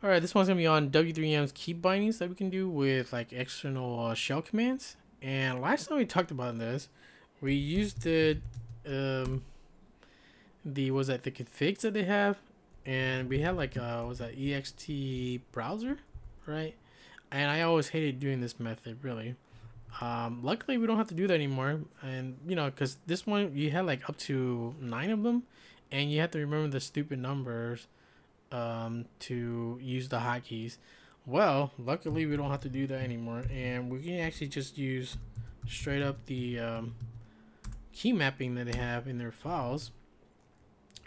All right, this one's gonna be on W3M's key bindings that we can do with like external shell commands. And last time we talked about this, we used the configs that they have, and we had like was that ext browser, right? And I always hated doing this method, really. Luckily we don't have to do that anymore, and you know, because this one you had like up to 9 of them, and you have to remember the stupid numbers to use the hotkeys. Well, luckily we don't have to do that anymore, and we can actually just use straight up the key mapping that they have in their files.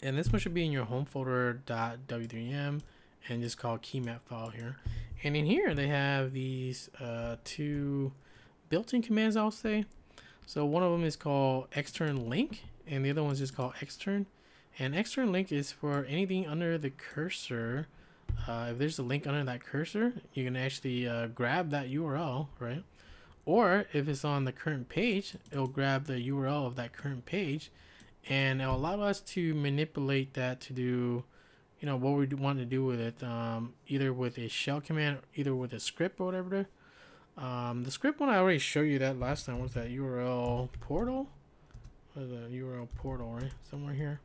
And this one should be in your home folder .w3m and just call key map file here. And in here they have these 2 built-in commands, I'll say. So one of them is called extern link, and the other one is just called extern. And extern link is for anything under the cursor. If there's a link under that cursor, you can actually grab that URL, right? Or if it's on the current page, it'll grab the URL of that current page, and it'll allow us to manipulate that to do, you know, what we want to do with it, either with a shell command, either with a script or whatever. The script one, I already showed you that last time. What's that URL portal? What is that URL portal, right? Somewhere here,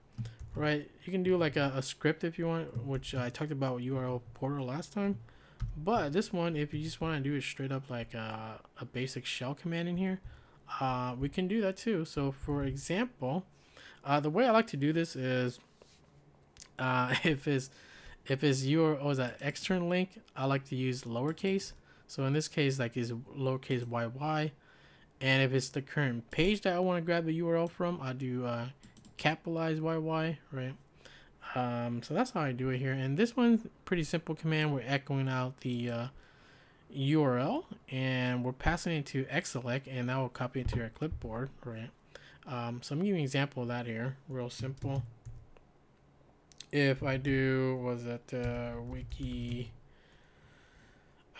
right? You can do like a script if you want, which I talked about with URL portal last time. But this one, if you just want to do it straight up like a basic shell command in here, we can do that too. So for example, the way I like to do this is if it's your external link, I like to use lowercase. So in this case, like, is lowercase yy, and if it's the current page that I want to grab the URL from, I do capitalize yy, right? So that's how I do it here. And this one's pretty simple command. We're echoing out the URL, and we're passing it to xselect, and that will copy it to your clipboard, right? So I'm giving you an example of that here, real simple. If I do, wiki,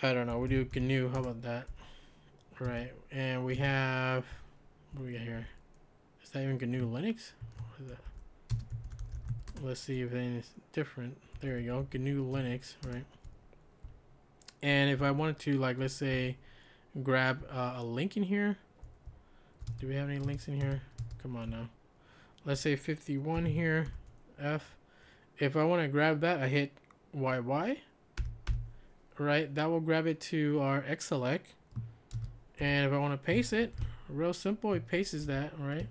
I don't know, we do GNU, how about that? Right, and we have, what do we got here? Is that even GNU Linux? What is that? Let's see if it's different. There we go, GNU Linux, right? And if I wanted to, like, let's say, grab a link in here. Do we have any links in here? Come on now. Let's say 51 here, F. If I want to grab that, I hit YY. Right, that will grab it to our xselect, and if I want to paste it, real simple, it pastes that, right?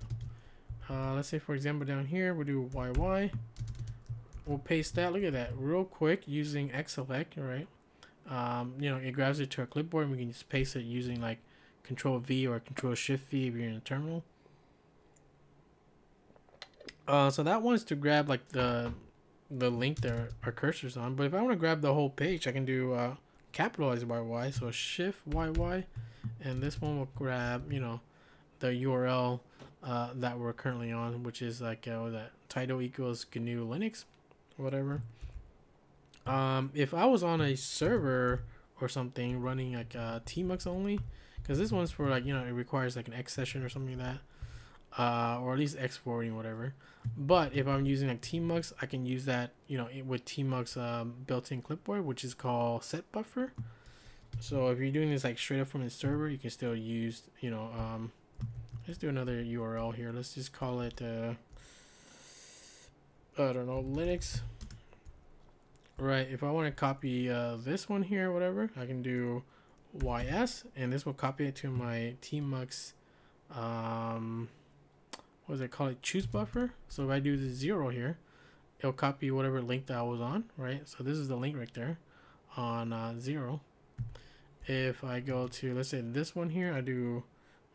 Let's say, for example, down here we'll do yy, we'll paste that. Look at that, real quick, using xselect, right? You know, it grabs it to our clipboard, and we can just paste it using like Control V or Control Shift V if you're in a terminal. So that one's to grab like the link there our cursor's on. But if I want to grab the whole page, I can do capitalize YY, so shift YY, and this one will grab, you know, the URL that we're currently on, which is like that title equals GNU Linux, whatever. If I was on a server or something running like Tmux only, because this one's for like, you know, it requires like an X session or something like that. Or at least exporting, whatever. But if I'm using like Tmux, I can use that, you know, with Tmux built-in clipboard, which is called set buffer. So if you're doing this like straight up from the server, you can still use, you know, let's do another URL here. Let's just call it I don't know, Linux, right? If I want to copy this one here, whatever, I can do ys, and this will copy it to my Tmux what do they call it, choose buffer. So if I do the 0 here, it'll copy whatever link that I was on, right? So this is the link right there on 0. If I go to, let's say, this one here, I do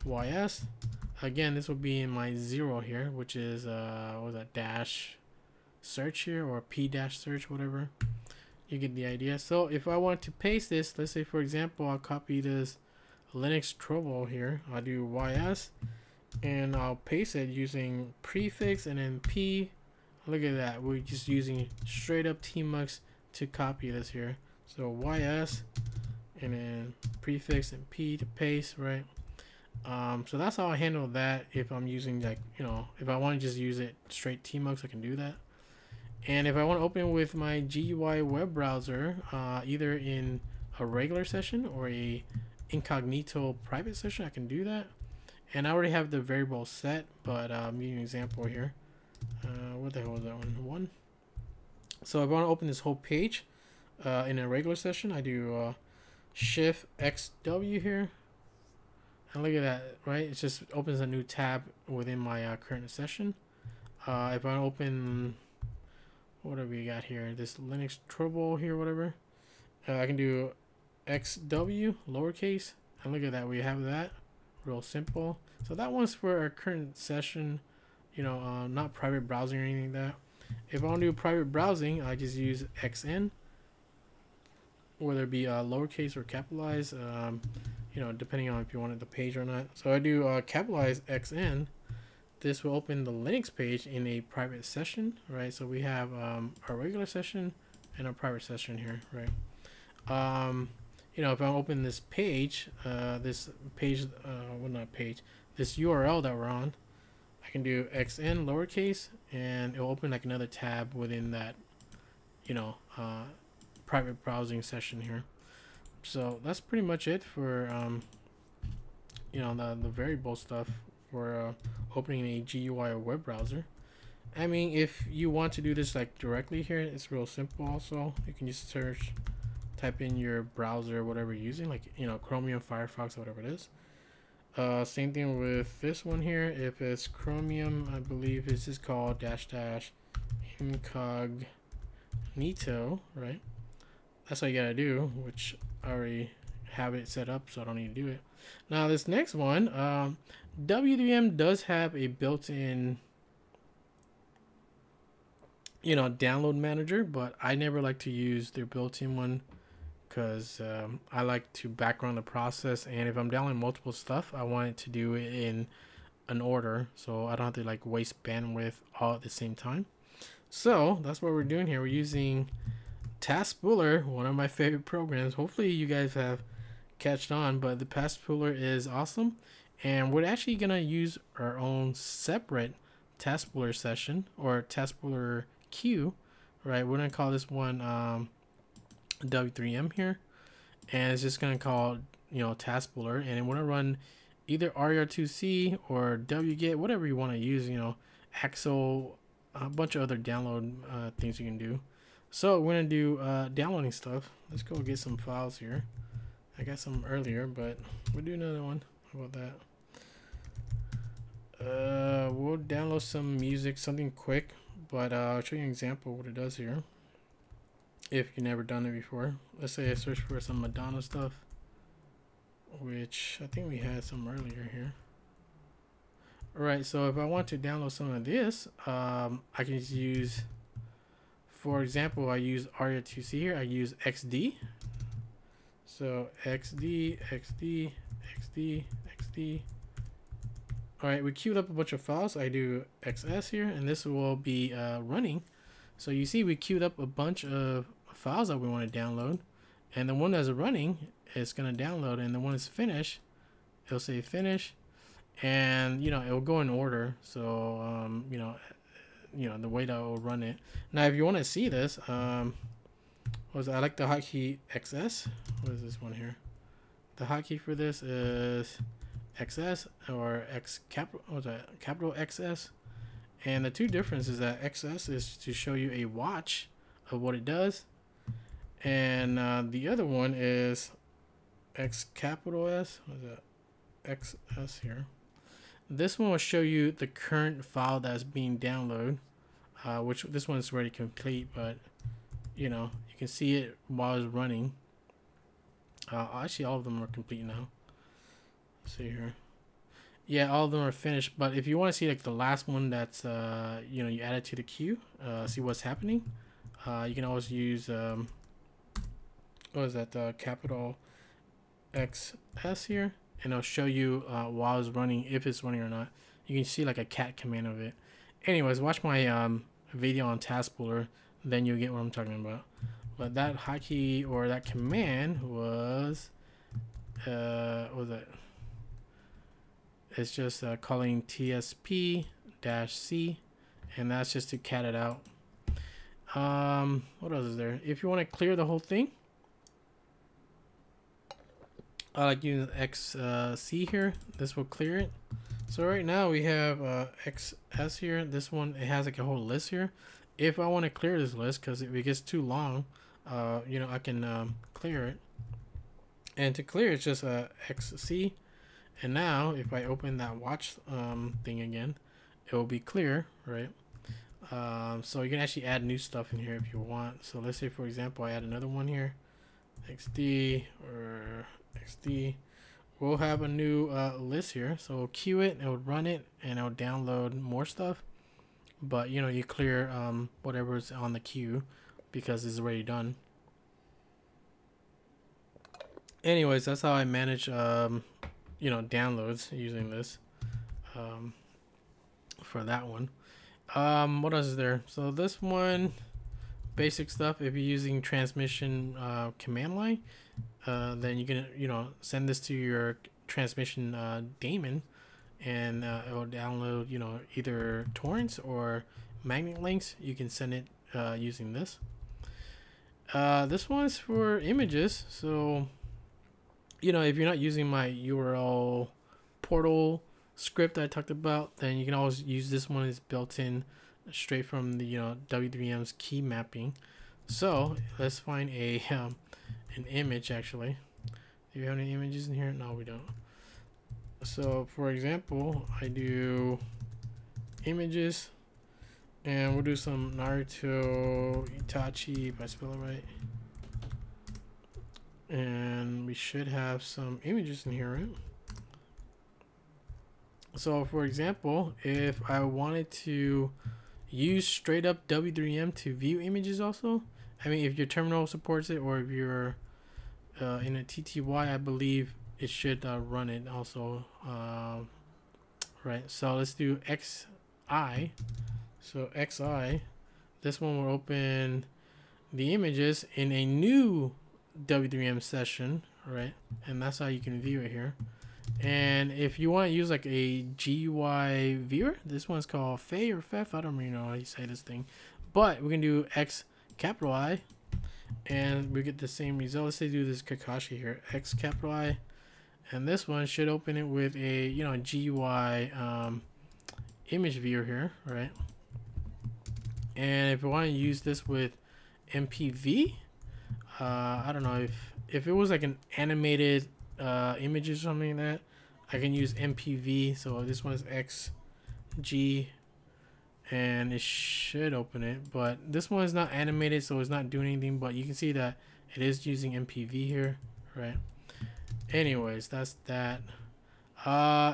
ys again, this will be in my 0 here, which is dash search here, or p dash search, whatever. You get the idea. So if I want to paste this, let's say, for example, I'll copy this Linux trouble here, I'll do ys, and I'll paste it using prefix and then p. Look at that, we're just using straight up Tmux to copy this here. So ys and then prefix and p to paste, right? So that's how I handle that. If I'm using, like, you know, if I want to just use it straight Tmux, I can do that. And if I want to open it with my GUI web browser, either in a regular session or a incognito private session, I can do that. And I already have the variable set, but I'm giving you an example here. What the hell is that one? One. So if I want to open this whole page in a regular session, I do Shift XW here. And look at that, right? It just opens a new tab within my current session. If I open, what have we got here? This Linux trouble here, whatever. I can do XW lowercase, and look at that. We have that. Real simple. So that one's for our current session, you know, not private browsing or anything like that. If I want to do private browsing, I just use XN, whether it be lowercase or capitalized, you know, depending on if you wanted the page or not. So I do capitalize XN. This will open the Linux page in a private session, right? So we have our regular session and our private session here, right? You know, if I open this page, this URL that we're on, I can do XN lowercase, and it'll open like another tab within that, you know, private browsing session here. So that's pretty much it for, you know, the variable stuff for opening a GUI or web browser. I mean, if you want to do this like directly here, it's real simple. Also, you can just search, type in your browser, whatever you're using, like, you know, Chromium, Firefox, whatever it is. Same thing with this one here. If it's Chromium, I believe this is called -- incognito, right? That's all you gotta do, which I already have it set up, so I don't need to do it. Now this next one, W3M does have a built-in, you know, download manager, but I never like to use their built-in one, because I like to background the process, and if I'm downloading multiple stuff, I want it to do it in an order, so I don't have to like waste bandwidth all at the same time. So that's what we're doing here. We're using Task Spooler, one of my favorite programs. Hopefully you guys have catched on, but the Task Spooler is awesome, and we're actually gonna use our own separate Task Spooler session or Task Spooler queue, right? We're gonna call this one W3M here, and it's just gonna call, you know, Task Spooler, and it wanna run either ARIA2C or wget, whatever you want to use, you know, Axel, a bunch of other download things you can do. So we're gonna do downloading stuff. Let's go get some files here. I got some earlier, but we'll do another one. How about that? We'll download some music, something quick, but I'll show you an example of what it does here if you've never done it before. Let's say I search for some Madonna stuff, which I think we had some earlier here. All right, so if I want to download some of this, I can just use, for example, I use ARIA2C here, I use XD. So XD, XD, XD, XD. All right, we queued up a bunch of files. I do XS here, and this will be running. So you see we queued up a bunch of files that we want to download, and the one that's running is going to download, and the one that's finished, it'll say finish, and, you know, it'll go in order. So, you know, the way that will run it. Now, if you want to see this, I like the hotkey XS. What is this one here? The hotkey for this is XS or capital XS, and the two differences is that XS is to show you a watch of what it does, and the other one is X capital S. What's that? XS here. This one will show you the current file that's being downloaded, which this one's already complete, but you know, you can see it while it's running. Actually, all of them are complete now. See here, yeah, all of them are finished, but if you want to see like the last one that's you know, you added to the queue, see what's happening, you can always use capital XS here, and it'll show you while it's running, if it's running or not. You can see like a cat command of it. Anyways, watch my video on Task Spooler, then you'll get what I'm talking about. But that hotkey or that command was it's just calling TSP-C, and that's just to cat it out. What else is there? If you want to clear the whole thing, I like using XC here. This will clear it. So right now we have XS here. This one, it has like a whole list here. If I want to clear this list, because if it gets too long, you know, I can clear it. And to clear, it's just XC. And now if I open that watch thing again, it will be clear, right? So you can actually add new stuff in here if you want. So let's say, for example, I add another one here, XD or XD. We'll have a new list here. So we'll queue it, and it'll run it, and it'll download more stuff. But you know, you clear whatever's on the queue because it's already done. Anyways, that's how I manage you know, downloads using this for that one. What else is there? So this one, basic stuff. If you're using transmission command line, then you can, you know, send this to your transmission daemon, and it will download, you know, either torrents or magnet links. You can send it using this. This one's for images. So, you know, if you're not using my URL portal script I talked about, then you can always use this one. It's built in straight from the, you know, W3M's key mapping. So let's find a an image. Actually, do you have any images in here? No, we don't. So for example, I do images, and we'll do some Naruto Itachi, if I spell it right, and we should have some images in here, right? So for example, if I wanted to use straight up W3M to view images also, I mean, if your terminal supports it, or if you're in a TTY, I believe it should run it also, right? So let's do XI. So XI, this one will open the images in a new W3M session, right? And that's how you can view it here. And if you want to use like a GUI viewer, this one's called Fey or Fef, I don't really know how you say this thing, but we can do X capital I, and we get the same result. Let's say do this Kakashi here, X capital I, and this one should open it with a, you know, GUI image viewer here, right? And if you want to use this with MPV, I don't know, if it was like an animated images or something like that, I can use MPV. So this one's XG, and it should open it, but this one is not animated, so it's not doing anything, but you can see that it is using MPV here, right? Anyways, that's that.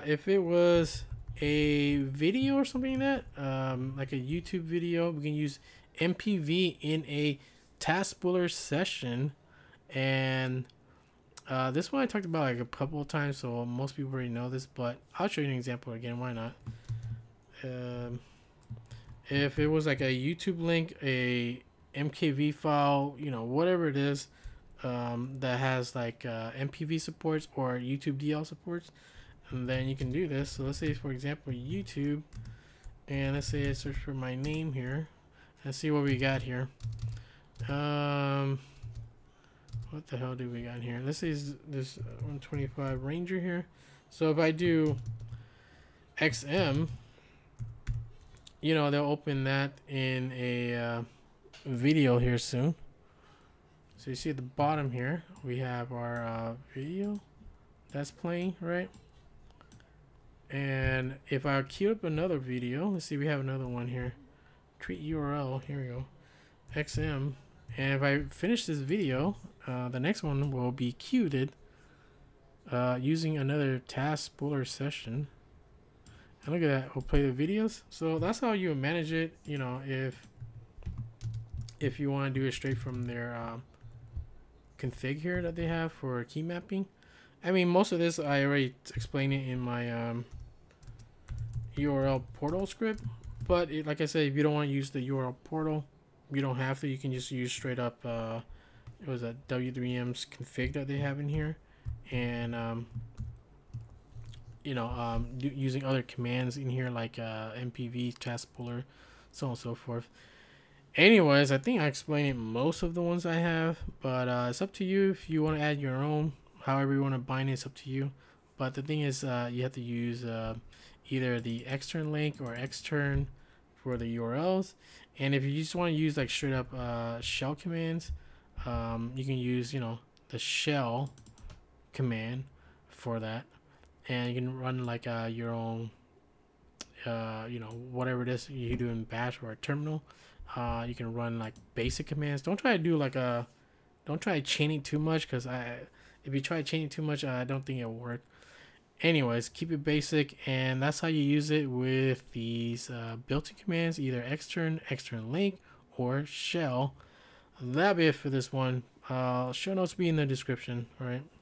If it was a video or something like that, like a YouTube video, we can use MPV in a Task Spooler session. And this one I talked about like a couple of times, so most people already know this, but I'll show you an example again, why not? If it was like a YouTube link, a MKV file, you know, whatever it is, that has like MPV supports or YouTube DL supports, and then you can do this. So let's say, for example, YouTube, and let's say I search for my name here and see what we got here. What the hell do we got here? Let's say this 125 Ranger here. So if I do XM, you know, they'll open that in a video here soon. So you see at the bottom here, we have our video that's playing, right? And if I queue up another video, let's see, we have another one here. Treat URL, here we go, XM. And if I finish this video, the next one will be queued using another Task Spooler session. And look at that, we'll play the videos. So that's how you manage it, you know, if you want to do it straight from their config here that they have for key mapping. I mean, most of this I already explained it in my URL portal script, but it, like I said, if you don't want to use the URL portal, you don't have to. You can just use straight up it was a W3M's config that they have in here, and you know, using other commands in here like MPV, Task Spooler, so on and so forth. anyways, I think I explained most of the ones I have, but it's up to you if you want to add your own. However you want to bind it, it's up to you. But the thing is, you have to use either the extern link or extern for the URLs. And if you just want to use like straight up shell commands, you can use, you know, the shell command for that, and you can run like your own, you know, whatever it is you do in bash or a terminal. You can run like basic commands. Don't try to do like a, don't try chaining too much, because if you try chaining too much, I don't think it'll work. Anyways, keep it basic, and that's how you use it with these built-in commands, either extern, extern link, or shell. That'll be it for this one. Show notes will be in the description. All right.